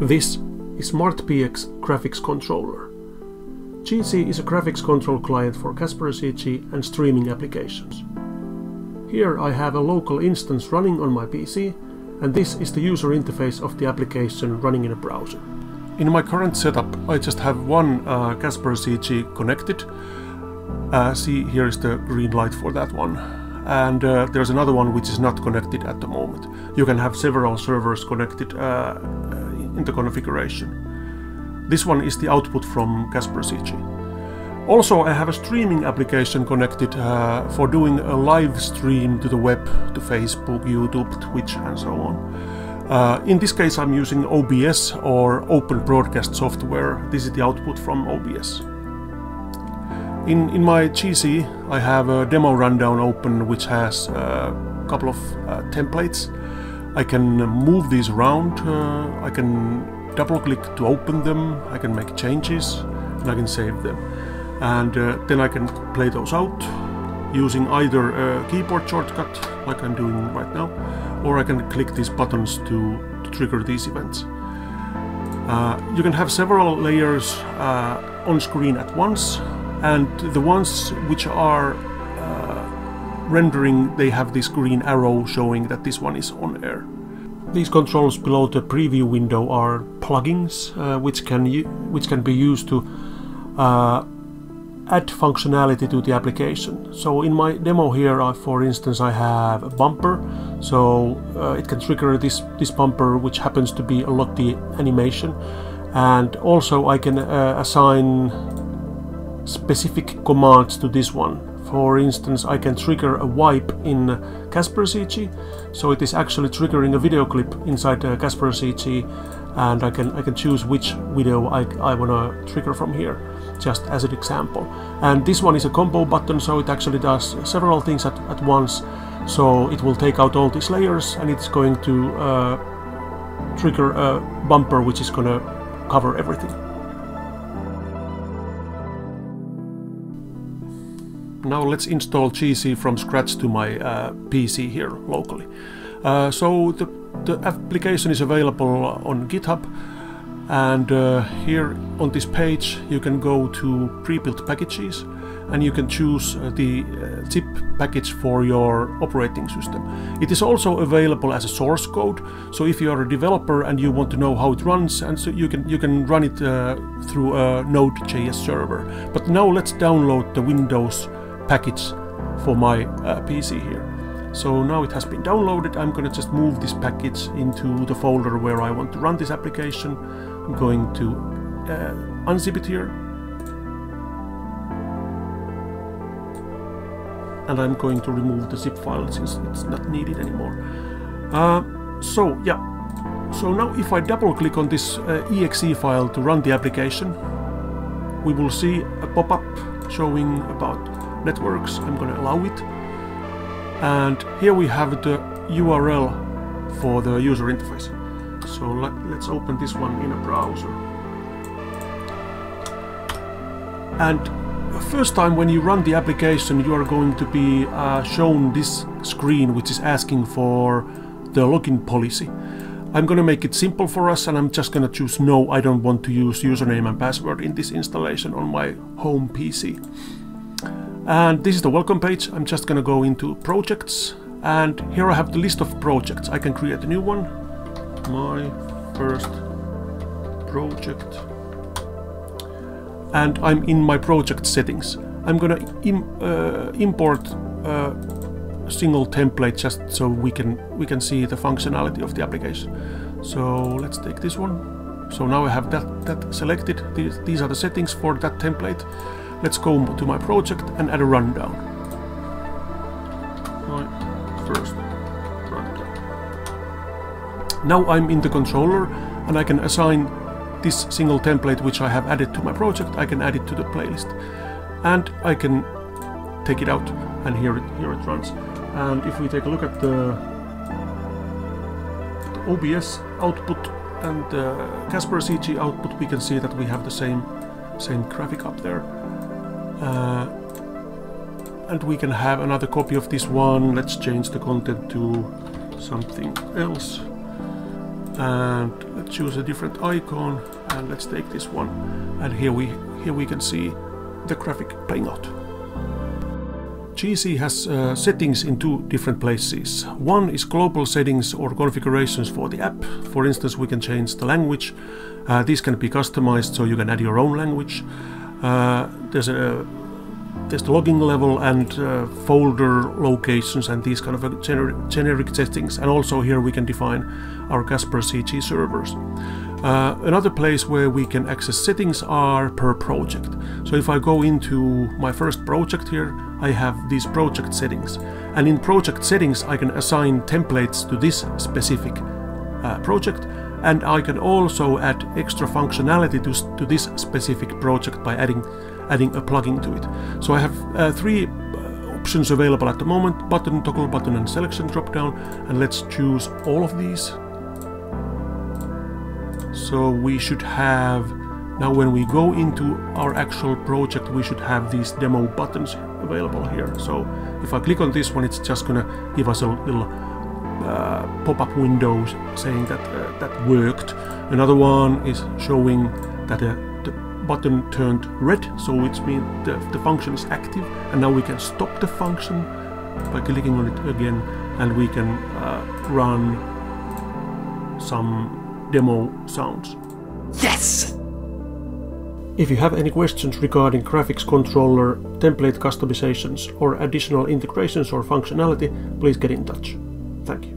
This is SmartPX Graphics Controller. GC is a graphics control client for CasparCG and streaming applications. Here I have a local instance running on my PC, and this is the user interface of the application running in a browser. In my current setup I just have one CasparCG connected. See, here is the green light for that one. And there's another one which is not connected at the moment. You can have several servers connected in the configuration. This one is the output from CasparCG. Also, I have a streaming application connected for doing a live stream to the web, to Facebook, YouTube, Twitch, and so on. In this case, I'm using OBS or Open Broadcast software. This is the output from OBS. In my GC, I have a demo rundown open which has a couple of templates. I can move these around, I can double click to open them, I can make changes, and I can save them. And then I can play those out using either a keyboard shortcut, like I'm doing right now, or I can click these buttons to trigger these events. You can have several layers on screen at once, and the ones which are rendering, they have this green arrow showing that this one is on air. These controls below the preview window are plugins which can be used to add functionality to the application. So in my demo here, for instance, I have a bumper, so it can trigger this bumper, which happens to be a Lottie animation, and also I can assign specific commands to this one. For instance, I can trigger a wipe in CasparCG, so it is actually triggering a video clip inside CasparCG, and I can choose which video I want to trigger from here, just as an example. And this one is a combo button, so it actually does several things at once. So it will take out all these layers, and it's going to trigger a bumper which is going to cover everything. Now let's install GC from scratch to my PC here locally. So the application is available on GitHub, and here on this page you can go to pre-built packages, and you can choose the zip package for your operating system. It is also available as a source code, so if you are a developer and you want to know how it runs, and so you can run it through a Node.js server. But now let's download the Windows package for my PC here. So now it has been downloaded. I'm going to just move this package into the folder where I want to run this application. I'm going to unzip it here, and I'm going to remove the zip file since it's not needed anymore. So now if I double click on this exe file to run the application, we will see a pop-up showing about networks. I'm going to allow it, and here we have the URL for the user interface. So let's open this one in a browser. And first time when you run the application, you are going to be shown this screen which is asking for the login policy. I'm going to make it simple for us, and I'm just going to choose no. I don't want to use username and password in this installation on my home PC. And this is the welcome page. I'm just going to go into projects, and here I have the list of projects. I can create a new one. My first project. And I'm in my project settings. I'm going to import a single template just so we can see the functionality of the application. So let's take this one. So now I have that selected. These are the settings for that template. Let's go to my project and add a rundown. My first rundown. Now I'm in the controller, and I can assign this single template which I have added to my project. I can add it to the playlist, and I can take it out, and here it runs. And if we take a look at the OBS output and the CasparCG output, we can see that we have the same graphic up there. And we can have another copy of this one. Let's change the content to something else. and let's choose a different icon, and let's take this one, and here we can see the graphic playing out. GC has settings in two different places. One is global settings or configurations for the app. For instance, we can change the language. These can be customized, so you can add your own language. There's the logging level and folder locations and these kind of generic settings. And also here we can define our CasparCG servers. Another place where we can access settings are per project. So if I go into my first project here, I have these project settings. And in project settings, I can assign templates to this specific project. And I can also add extra functionality to this specific project by adding a plugin to it. So I have three options available at the moment: button, toggle button, and selection dropdown. And let's choose all of these. So we should have, now when we go into our actual project, we should have these demo buttons available here. So if I click on this one, it's just gonna give us a little pop-up window saying that that worked. Another one is showing that the button turned red, so it means the function is active, and now we can stop the function by clicking on it again, and we can run some demo sounds. Yes! If you have any questions regarding graphics controller, template customizations, or additional integrations or functionality, please get in touch. Thank you.